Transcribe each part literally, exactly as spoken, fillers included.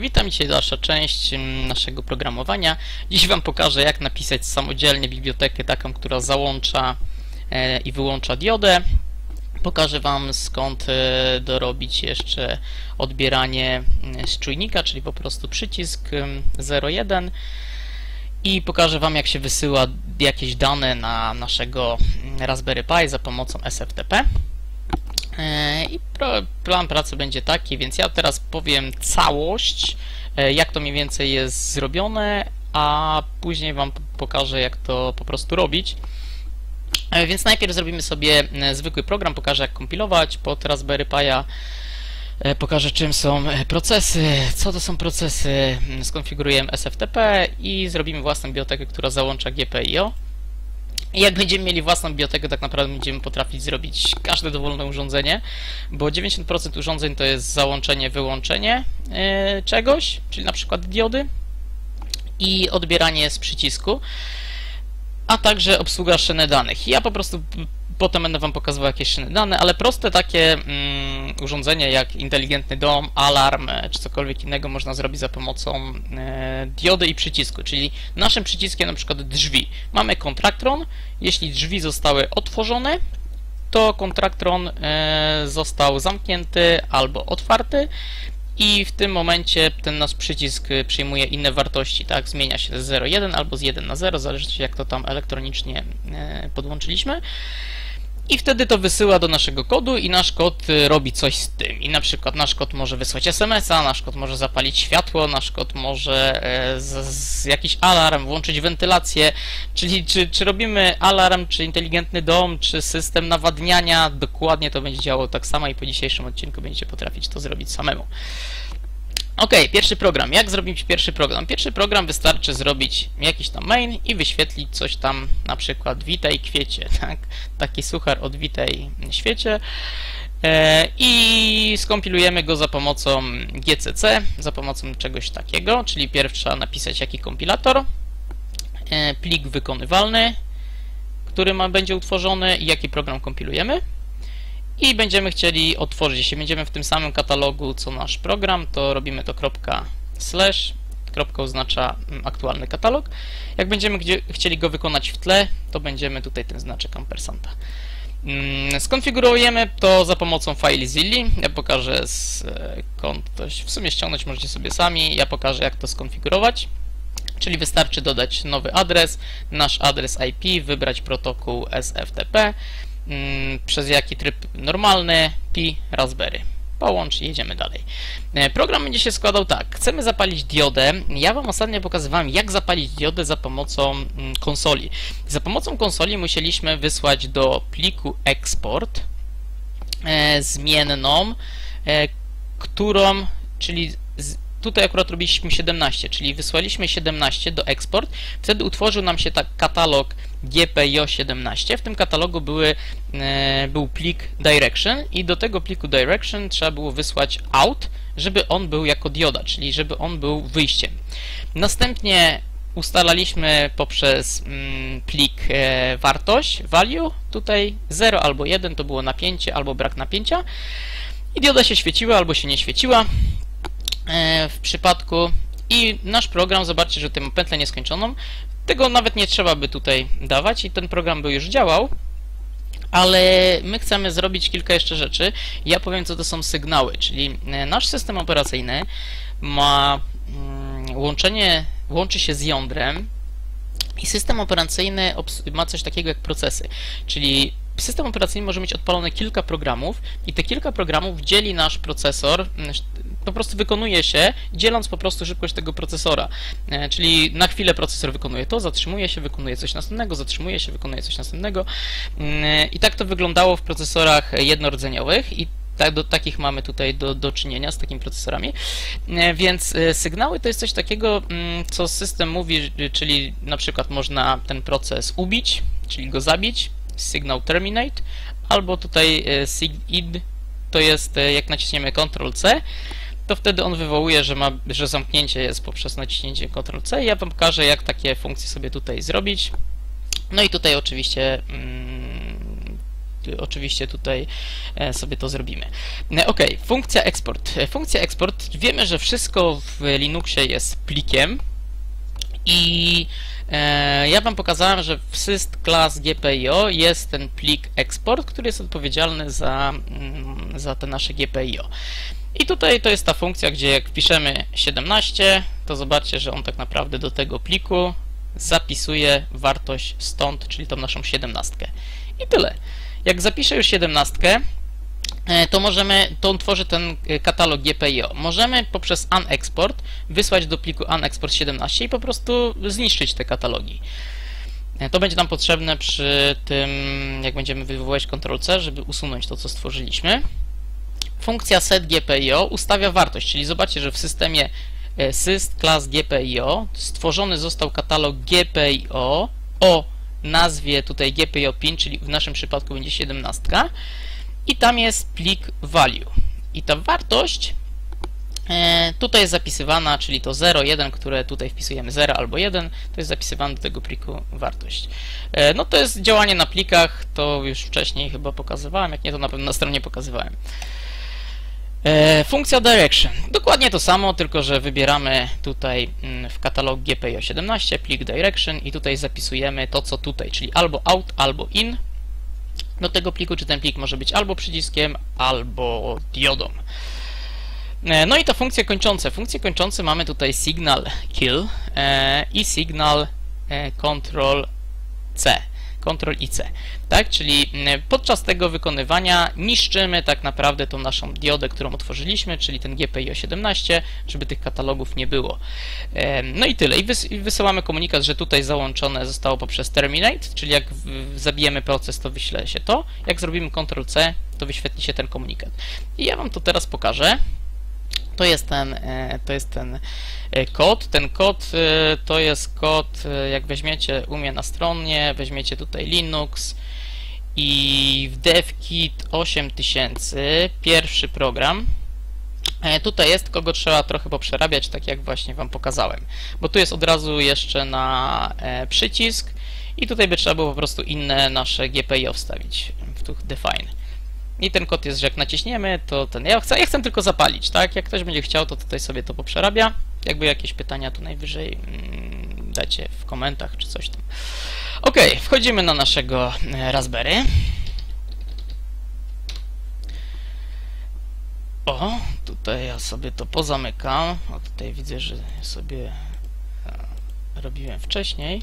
Witam, dzisiaj dalsza część naszego programowania. Dziś Wam pokażę, jak napisać samodzielnie bibliotekę taką, która załącza i wyłącza diodę. Pokażę Wam, skąd dorobić jeszcze odbieranie z czujnika, czyli po prostu przycisk zero jeden. I pokażę Wam, jak się wysyła jakieś dane na naszego Raspberry Pi za pomocą S F T P. I plan pracy będzie taki, więc ja teraz powiem całość, jak to mniej więcej jest zrobione, a później Wam pokażę, jak to po prostu robić. Więc najpierw zrobimy sobie zwykły program, pokażę, jak kompilować pod Raspberry Pi'a, pokażę, czym są procesy, co to są procesy, skonfigurujemy S F T P i zrobimy własną bibliotekę, która załącza G P I O. I jak będziemy mieli własną bibliotekę, tak naprawdę będziemy potrafić zrobić każde dowolne urządzenie, bo dziewięćdziesiąt procent urządzeń to jest załączenie, wyłączenie czegoś, czyli na przykład diody i odbieranie z przycisku, a także obsługa szyny danych. Ja po prostu potem będę Wam pokazywał jakieś szyny dane, ale proste takie mm, urządzenie jak inteligentny dom, alarm czy cokolwiek innego można zrobić za pomocą e, diody i przycisku, czyli naszym przyciskiem na przykład drzwi. Mamy kontraktron, jeśli drzwi zostały otworzone, to kontraktron e, został zamknięty albo otwarty i w tym momencie ten nasz przycisk przyjmuje inne wartości, tak, zmienia się z zero jeden albo z jeden na zero, zależy jak to tam elektronicznie e, podłączyliśmy. I wtedy to wysyła do naszego kodu i nasz kod robi coś z tym. I na przykład nasz kod może wysłać S M S-a, nasz kod może zapalić światło, nasz kod może z, z jakiś alarm, włączyć wentylację. Czyli czy, czy robimy alarm, czy inteligentny dom, czy system nawadniania, dokładnie to będzie działało tak samo i po dzisiejszym odcinku będziecie potrafić to zrobić samemu. Ok, pierwszy program. Jak zrobić pierwszy program? Pierwszy program wystarczy zrobić jakiś tam main i wyświetlić coś tam, na przykład witaj kwiecie, tak? Taki suchar od witaj świecie e, i skompilujemy go za pomocą G C C, za pomocą czegoś takiego, czyli pierw trzeba napisać jaki kompilator, e, plik wykonywalny, który ma, będzie utworzony i jaki program kompilujemy. I będziemy chcieli otworzyć, jeśli będziemy w tym samym katalogu co nasz program, to robimy to kropka slash, kropka oznacza aktualny katalog. Jak będziemy gdzie, chcieli go wykonać w tle, to będziemy tutaj ten znaczek ampersanta. Skonfigurujemy to za pomocą FileZilla. Ja pokażę skąd coś w sumie ściągnąć, możecie sobie sami, ja pokażę jak to skonfigurować. Czyli wystarczy dodać nowy adres, nasz adres I P, wybrać protokół S F T P, przez jaki tryb normalny, Pi, Raspberry. Połącz i jedziemy dalej. Program będzie się składał tak. Chcemy zapalić diodę. Ja Wam ostatnio pokazywałem, jak zapalić diodę za pomocą konsoli. Za pomocą konsoli musieliśmy wysłać do pliku export zmienną, którą, czyli tutaj akurat robiliśmy siedemnaście, czyli wysłaliśmy siedemnaście do export, wtedy utworzył nam się tak katalog G P I O siedemnaście, w tym katalogu były, e, był plik direction i do tego pliku direction trzeba było wysłać out, żeby on był jako dioda, czyli żeby on był wyjściem. Następnie ustalaliśmy poprzez mm, plik e, wartość, value, tutaj zero albo jeden to było napięcie albo brak napięcia i dioda się świeciła albo się nie świeciła w przypadku i nasz program, zobaczcie, że tym pętlę nieskończoną, tego nawet nie trzeba by tutaj dawać i ten program by już działał, ale my chcemy zrobić kilka jeszcze rzeczy. Ja powiem, co to są sygnały, czyli nasz system operacyjny ma łączenie, łączy się z jądrem i system operacyjny ma coś takiego jak procesy, czyli system operacyjny może mieć odpalone kilka programów i te kilka programów dzieli nasz procesor, po prostu wykonuje się, dzieląc po prostu szybkość tego procesora. E, czyli na chwilę procesor wykonuje to, zatrzymuje się, wykonuje coś następnego, zatrzymuje się, wykonuje coś następnego. E, I tak to wyglądało w procesorach jednorodzeniowych i tak, do takich mamy tutaj do, do czynienia z takimi procesorami. E, więc e, sygnały to jest coś takiego, m, co system mówi, czyli na przykład można ten proces ubić, czyli go zabić, signal terminate, albo tutaj e, sig-id, to jest e, jak naciśniemy Ctrl C, to wtedy on wywołuje, że, ma, że zamknięcie jest poprzez naciśnięcie Ctrl C. Ja Wam pokażę, jak takie funkcje sobie tutaj zrobić. No i tutaj oczywiście mm, oczywiście tutaj sobie to zrobimy. Ok, funkcja eksport. Funkcja eksport, wiemy, że wszystko w Linuxie jest plikiem i ja Wam pokazałem, że w syst class G P I O jest ten plik eksport, który jest odpowiedzialny za, za te nasze G P I O. I tutaj to jest ta funkcja, gdzie jak piszemy siedemnaście, to zobaczcie, że on tak naprawdę do tego pliku zapisuje wartość stąd, czyli tą naszą siedemnastkę. I tyle. Jak zapiszę już siedemnastkę, to możemy, to on tworzy ten katalog G P I O. Możemy poprzez unexport wysłać do pliku unexport siedemnaście i po prostu zniszczyć te katalogi. To będzie nam potrzebne przy tym, jak będziemy wywoływać Ctrl C, żeby usunąć to, co stworzyliśmy. Funkcja setGPIO ustawia wartość, czyli zobaczcie, że w systemie syst class G P I O stworzony został katalog G P I O o nazwie tutaj G P I O pin, czyli w naszym przypadku będzie siedemnaście, i tam jest plik value. I ta wartość tutaj jest zapisywana, czyli to zero, jeden, które tutaj wpisujemy zero albo jeden, to jest zapisywane do tego pliku wartość. No to jest działanie na plikach, to już wcześniej chyba pokazywałem, jak nie, to na pewno na stronie pokazywałem. Funkcja direction. Dokładnie to samo, tylko że wybieramy tutaj w katalog G P I O siedemnaście plik direction i tutaj zapisujemy to, co tutaj, czyli albo out, albo in do tego pliku, czy ten plik może być albo przyciskiem, albo diodą. No i to funkcje kończące. Funkcje kończące mamy tutaj signal kill i signal Ctrl C. Ctrl i C, tak? Czyli podczas tego wykonywania niszczymy tak naprawdę tą naszą diodę, którą otworzyliśmy, czyli ten G P I O siedemnaście, żeby tych katalogów nie było. No i tyle. I wysyłamy komunikat, że tutaj załączone zostało poprzez terminate, czyli jak zabijemy proces, to wyśle się to. Jak zrobimy Ctrl C, to wyświetli się ten komunikat. I ja Wam to teraz pokażę. To jest ten, to jest ten kod. Ten kod to jest kod, jak weźmiecie u mnie na stronie, weźmiecie tutaj Linux i w devkit osiem tysięcy, pierwszy program. Tutaj jest, kogo trzeba trochę poprzerabiać, tak jak właśnie Wam pokazałem. Bo tu jest od razu jeszcze na przycisk i tutaj by trzeba było po prostu inne nasze G P I O wstawić w tu define. I ten kod jest, że jak naciśniemy, to ten... Ja chcę, ja chcę tylko zapalić, tak? Jak ktoś będzie chciał, to tutaj sobie to poprzerabia. Jakby jakieś pytania, tu najwyżej mm, dacie w komentarzach, czy coś tam. Ok, wchodzimy na naszego Raspberry. O, tutaj ja sobie to pozamykam. O, tutaj widzę, że sobie robiłem wcześniej.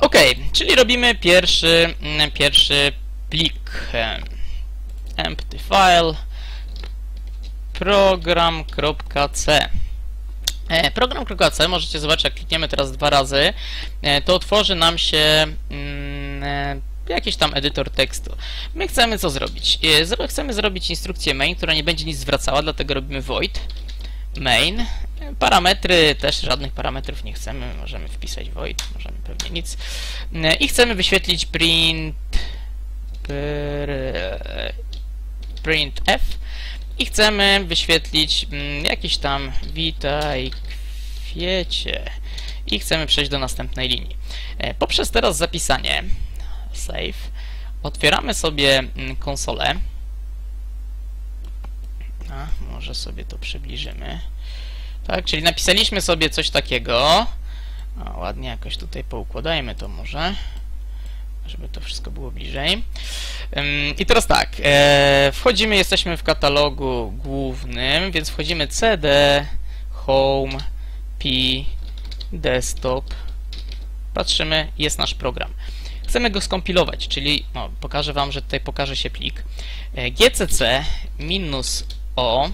Ok, czyli robimy pierwszy... pierwszy plik empty file program kropka c. program kropka c możecie zobaczyć, jak klikniemy teraz dwa razy, to otworzy nam się jakiś tam edytor tekstu. My chcemy co zrobić? Chcemy zrobić instrukcję main, która nie będzie nic zwracała, dlatego robimy void main. Parametry, też żadnych parametrów nie chcemy, możemy wpisać void, możemy pewnie nic. I chcemy wyświetlić print printf i chcemy wyświetlić jakiś tam witaj kwiecie i chcemy przejść do następnej linii. Poprzez teraz zapisanie save otwieramy sobie konsolę. A, może sobie to przybliżymy. Tak, czyli napisaliśmy sobie coś takiego. O, ładnie jakoś tutaj poukładajmy to może, żeby to wszystko było bliżej. I teraz tak, wchodzimy, jesteśmy w katalogu głównym, więc wchodzimy cd, home, pi, desktop, patrzymy, jest nasz program. Chcemy go skompilować, czyli no, pokażę Wam, że tutaj pokaże się plik G C C minus o.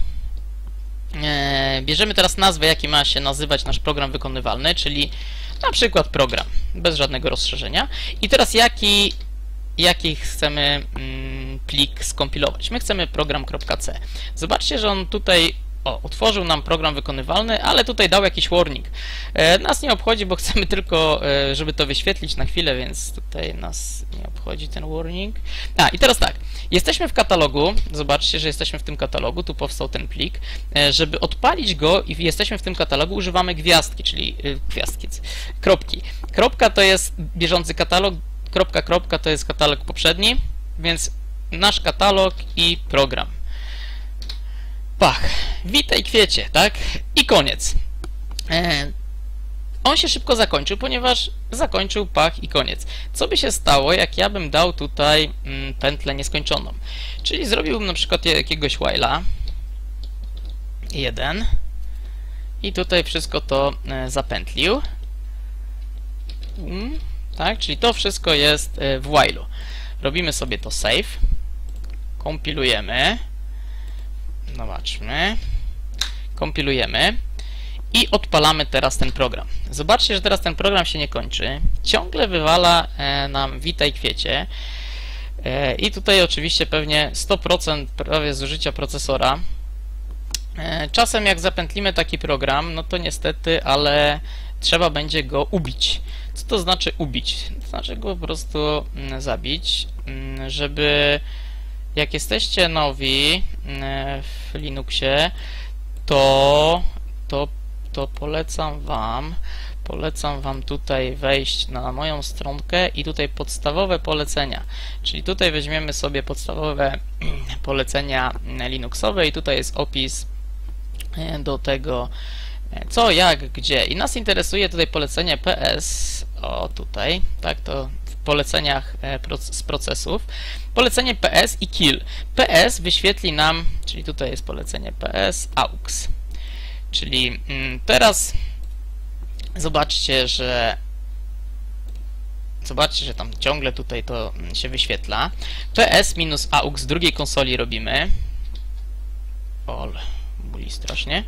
Bierzemy teraz nazwę, jaki ma się nazywać nasz program wykonywalny, czyli na przykład program, bez żadnego rozszerzenia. I teraz jaki, jaki chcemy mm, plik skompilować? My chcemy program kropka c. Zobaczcie, że on tutaj o, otworzył nam program wykonywalny, ale tutaj dał jakiś warning. E, nas nie obchodzi, bo chcemy tylko, e, żeby to wyświetlić na chwilę, więc tutaj nas nie obchodzi ten warning. A, i teraz tak, jesteśmy w katalogu, zobaczcie, że jesteśmy w tym katalogu, tu powstał ten plik. E, żeby odpalić go i jesteśmy w tym katalogu, używamy gwiazdki, czyli e, gwiazdki, kropki. Kropka to jest bieżący katalog, kropka, kropka to jest katalog poprzedni, więc nasz katalog i program. Pach, witaj kwiecie, tak? I koniec. E, on się szybko zakończył, ponieważ zakończył pach i koniec. Co by się stało, jak ja bym dał tutaj mm, pętlę nieskończoną? Czyli zrobiłbym na przykład jakiegoś while'a. Jeden. I tutaj wszystko to e, zapętlił. Mm, tak, czyli to wszystko jest e, w while'u. Robimy sobie to save. Kompilujemy. Zobaczmy. Kompilujemy. I odpalamy teraz ten program. Zobaczcie, że teraz ten program się nie kończy. Ciągle wywala e, nam witaj kwiecie. E, I tutaj oczywiście pewnie sto procent prawie zużycia procesora. E, czasem jak zapętlimy taki program, no to niestety, ale trzeba będzie go ubić. Co to znaczy ubić? To znaczy go po prostu zabić, żeby jak jesteście nowi w Linuxie, to, to, to polecam wam, polecam wam tutaj wejść na moją stronkę i tutaj podstawowe polecenia. Czyli tutaj weźmiemy sobie podstawowe polecenia Linuxowe i tutaj jest opis do tego, co, jak, gdzie. I nas interesuje tutaj polecenie P S, o tutaj, tak to w poleceniach z procesów, polecenie P S i kill. P S wyświetli nam, czyli tutaj jest polecenie P S, aux. Czyli teraz zobaczcie, że zobaczcie, że tam ciągle tutaj to się wyświetla. P S minus aux z drugiej konsoli robimy. Ol, boli strasznie.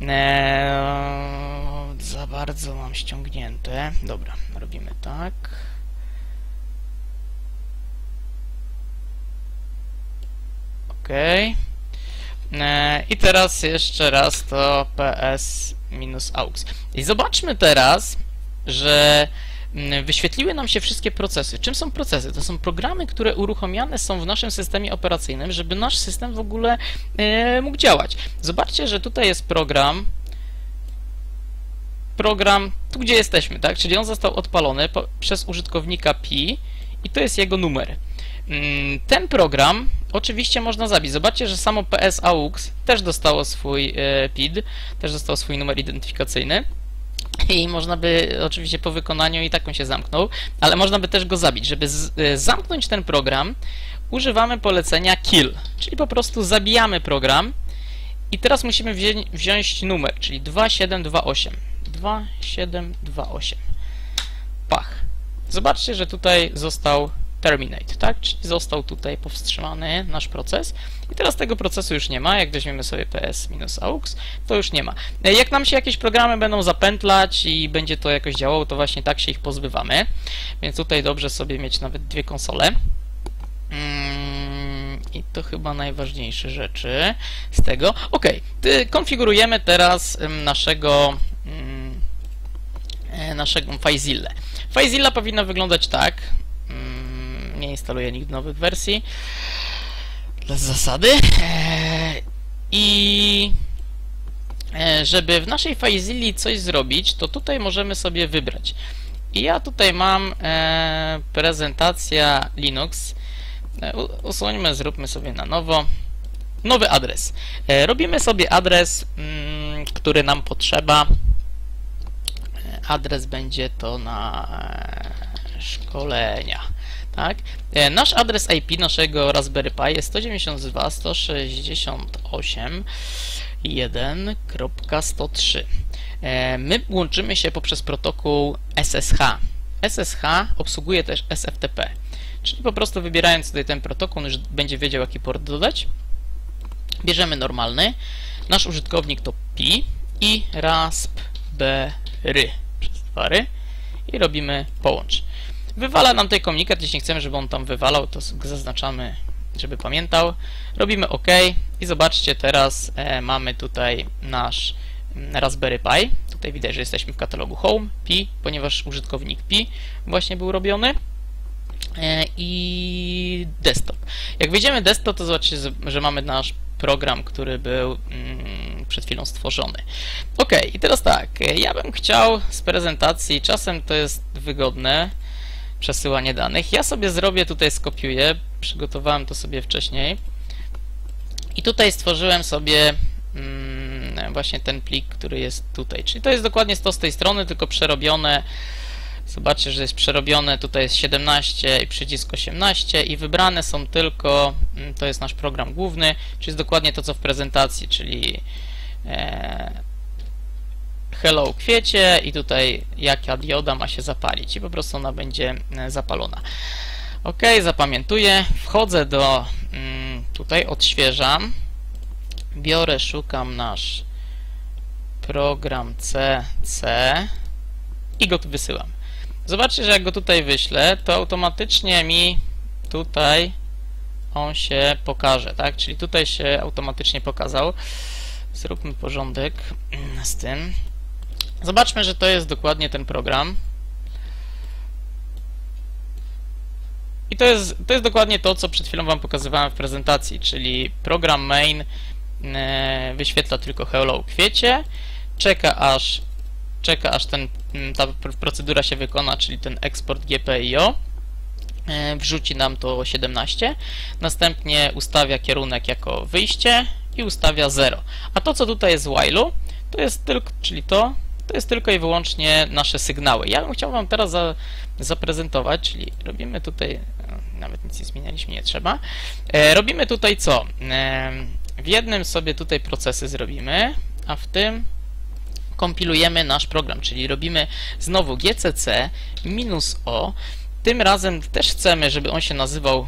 Eee, za bardzo mam ściągnięte. Dobra, robimy tak. OK. Eee, I teraz jeszcze raz to ps minus aux. I zobaczmy teraz, że wyświetliły nam się wszystkie procesy. Czym są procesy? To są programy, które uruchamiane są w naszym systemie operacyjnym, żeby nasz system w ogóle e, mógł działać. Zobaczcie, że tutaj jest program, program tu, gdzie jesteśmy, tak? Czyli on został odpalony po, przez użytkownika pi i to jest jego numer. Ten program oczywiście można zabić. Zobaczcie, że samo P S aux też dostało swój e, P I D, też dostał swój numer identyfikacyjny. I można by, oczywiście po wykonaniu i tak on się zamknął, ale można by też go zabić. Żeby z, zamknąć ten program, używamy polecenia kill, czyli po prostu zabijamy program i teraz musimy wziąć, wziąć numer, czyli dwa siedem dwa osiem. dwa siedem dwa osiem. Pach. Zobaczcie, że tutaj został terminate, tak? Czyli został tutaj powstrzymany nasz proces i teraz tego procesu już nie ma. Jak weźmiemy sobie ps-aux, to już nie ma. Jak nam się jakieś programy będą zapętlać i będzie to jakoś działało, to właśnie tak się ich pozbywamy, więc tutaj dobrze sobie mieć nawet dwie konsole. I to chyba najważniejsze rzeczy z tego. OK, konfigurujemy teraz naszego naszego FileZilla. FileZilla powinna wyglądać tak. Nie instaluję nigdy nowych wersji dla zasady. I żeby w naszej FileZilli coś zrobić, to tutaj możemy sobie wybrać. I ja tutaj mam prezentacja Linux. Usuńmy, zróbmy sobie na nowo. Nowy adres. Robimy sobie adres, który nam potrzeba. Adres będzie to na szkolenia. Tak. Nasz adres I P naszego Raspberry Pi jest sto dziewięćdziesiąt dwa kropka sto sześćdziesiąt osiem kropka jeden kropka sto trzy. My łączymy się poprzez protokół S S H. S S H obsługuje też S F T P, czyli po prostu wybierając tutaj ten protokół, on już będzie wiedział, jaki port dodać. Bierzemy normalny, nasz użytkownik to pi i raspberry przez dwa ry i robimy połącz. Wywala nam tutaj komunikat, jeśli chcemy, żeby on tam wywalał, to zaznaczamy, żeby pamiętał. Robimy OK i zobaczcie, teraz e, mamy tutaj nasz Raspberry Pi. Tutaj widać, że jesteśmy w katalogu Home, Pi, ponieważ użytkownik Pi właśnie był robiony. E, I desktop. Jak wejdziemy desktop, to zobaczcie, że mamy nasz program, który był mm, przed chwilą stworzony. OK, i teraz tak, ja bym chciał z prezentacji, czasem to jest wygodne, przesyłanie danych. Ja sobie zrobię, tutaj skopiuję, przygotowałem to sobie wcześniej i tutaj stworzyłem sobie mm, właśnie ten plik, który jest tutaj, czyli to jest dokładnie to z tej strony, tylko przerobione. Zobaczcie, że jest przerobione, tutaj jest siedemnaście i przycisk osiemnaście i wybrane są tylko, to jest nasz program główny, czyli jest dokładnie to, co w prezentacji, czyli e, hello kwiecie i tutaj jaka dioda ma się zapalić i po prostu ona będzie zapalona. OK, zapamiętuję, wchodzę do, tutaj odświeżam, biorę, szukam nasz program C C i go tu wysyłam. Zobaczcie, że jak go tutaj wyślę, to automatycznie mi tutaj on się pokaże, tak? Czyli tutaj się automatycznie pokazał. Zróbmy porządek z tym. Zobaczmy, że to jest dokładnie ten program. I to jest, to jest dokładnie to, co przed chwilą Wam pokazywałem w prezentacji, czyli program main wyświetla tylko hello kwiecie, czeka aż, czeka aż ten, ta procedura się wykona, czyli ten eksport G P I O, wrzuci nam to siedemnaście, następnie ustawia kierunek jako wyjście i ustawia zero. A to, co tutaj jest z while'u, to jest tylko, czyli to, to jest tylko i wyłącznie nasze sygnały. Ja bym chciał Wam teraz za, zaprezentować, czyli robimy tutaj, nawet nic nie zmienialiśmy, nie trzeba. E, robimy tutaj co? E, w jednym sobie tutaj procesy zrobimy, a w tym kompilujemy nasz program, czyli robimy znowu G C C minus O. Tym razem też chcemy, żeby on się nazywał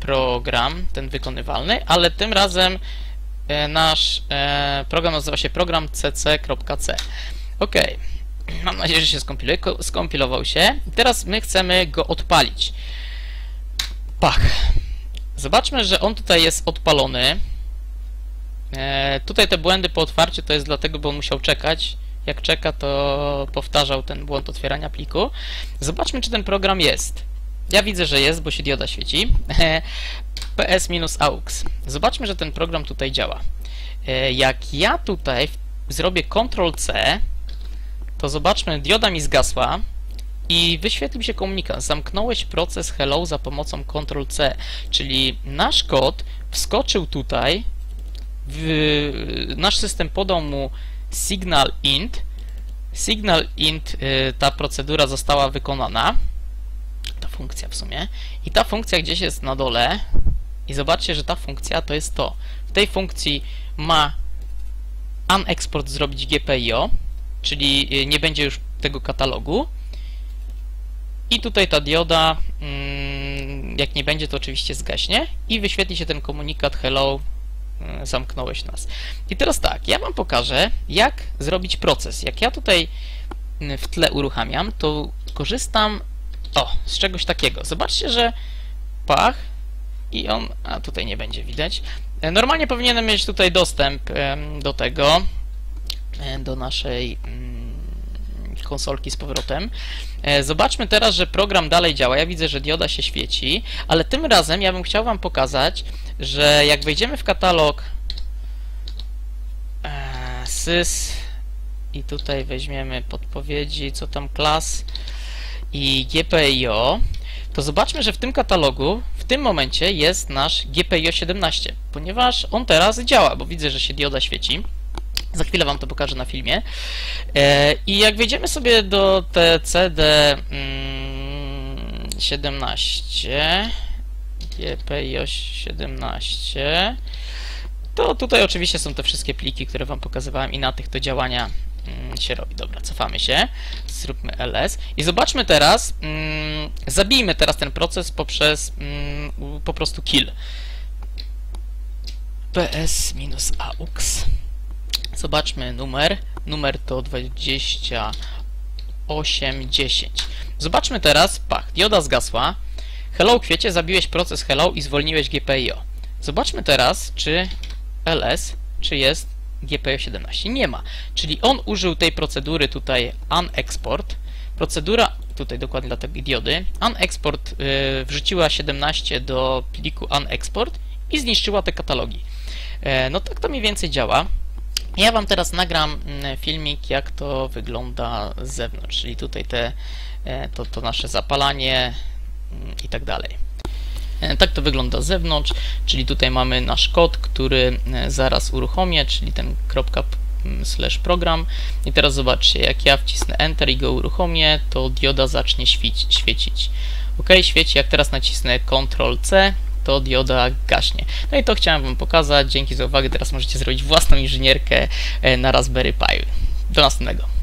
program, ten wykonywalny, ale tym razem nasz program nazywa się program cc.c. OK, mam nadzieję, że się skompiluje. Skompilował się. Teraz my chcemy go odpalić. Pach. Zobaczmy, że on tutaj jest odpalony. E, tutaj te błędy po otwarciu to jest dlatego, bo on musiał czekać. Jak czeka, to powtarzał ten błąd otwierania pliku. Zobaczmy, czy ten program jest. Ja widzę, że jest, bo się dioda świeci. E, ps-aux. Zobaczmy, że ten program tutaj działa. E, jak ja tutaj zrobię Ctrl C, to zobaczmy, dioda mi zgasła i wyświetlił się komunikat. Zamknąłeś proces hello za pomocą Ctrl C, czyli nasz kod wskoczył tutaj, w, nasz system podał mu signal int, signal int, y, ta procedura została wykonana, ta funkcja w sumie, i ta funkcja gdzieś jest na dole i zobaczcie, że ta funkcja to jest to. W tej funkcji ma unexport zrobić G P I O, czyli nie będzie już tego katalogu. I tutaj ta dioda, jak nie będzie, to oczywiście zgaśnie i wyświetli się ten komunikat hello, zamknąłeś nas. I teraz tak, ja Wam pokażę, jak zrobić proces. Jak ja tutaj w tle uruchamiam, to korzystam o, z czegoś takiego. Zobaczcie, że pach i on, a tutaj nie będzie widać. Normalnie powinienem mieć tutaj dostęp do tego, do naszej konsolki z powrotem. Zobaczmy teraz, że program dalej działa. Ja widzę, że dioda się świeci, ale tym razem ja bym chciał Wam pokazać, że jak wejdziemy w katalog sys i tutaj weźmiemy podpowiedzi, co tam klas i G P I O, to zobaczmy, że w tym katalogu w tym momencie jest nasz G P I O siedemnaście, ponieważ on teraz działa, bo widzę, że się dioda świeci. Za chwilę Wam to pokażę na filmie. I jak wejdziemy sobie do T C D siedemnaście, G P I O siedemnaście, to tutaj oczywiście są te wszystkie pliki, które Wam pokazywałem i na tych to działania się robi. Dobra, cofamy się, zróbmy L S i zobaczmy teraz, mm, zabijmy teraz ten proces poprzez mm, po prostu kill. P S minus aux. Zobaczmy numer, numer to dwadzieścia osiem dziesięć. Zobaczmy teraz, pach, dioda zgasła. Hello kwiecie, zabiłeś proces hello i zwolniłeś G P I O. Zobaczmy teraz, czy L S, czy jest G P I O siedemnaście. Nie ma, czyli on użył tej procedury tutaj unexport. Procedura, tutaj dokładnie dla tej diody, unexport yy, wrzuciła siedemnaście do pliku unexport i zniszczyła te katalogi. Yy, no tak to mniej więcej działa. Ja Wam teraz nagram filmik, jak to wygląda z zewnątrz, czyli tutaj te, to, to nasze zapalanie, i tak dalej. Tak to wygląda z zewnątrz, czyli tutaj mamy nasz kod, który zaraz uruchomię, czyli ten .program. I teraz zobaczcie, jak ja wcisnę Enter i go uruchomię, to dioda zacznie świecić. OK, świeci. Jak teraz nacisnę Ctrl C, to dioda gaśnie. No i to chciałem Wam pokazać. Dzięki za uwagę. Teraz możecie zrobić własną inżynierkę na Raspberry Pi. Do następnego.